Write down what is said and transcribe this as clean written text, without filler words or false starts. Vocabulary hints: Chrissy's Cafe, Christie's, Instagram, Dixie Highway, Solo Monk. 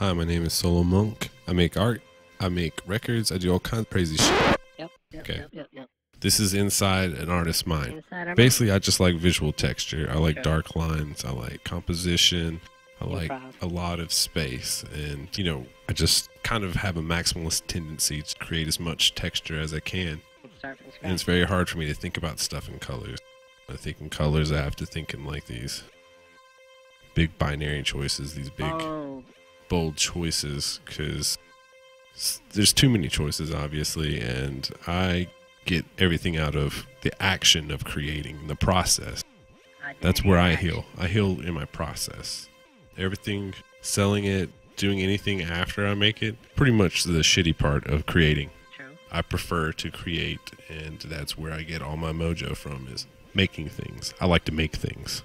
Hi, my name is Solo Monk. I make art. I make records. I do all kinds of crazy shit. Yep. This is inside an artist's mind. Basically, I just like visual texture. I like dark lines. I like composition. I like a lot of space. And, you know, I just kind of have a maximalist tendency to create as much texture as I can. And it's very hard for me to think about stuff in colors. When I think in colors, I have to think in, like, these big binary choices, these big, bold choices, because there's too many choices, obviously, and I get everything out of the action of creating, the process. That's where I heal. I heal in my process. Everything, selling it, doing anything after I make it, pretty much the shitty part of creating. I prefer to create, and that's where I get all my mojo from, is making things. I like to make things.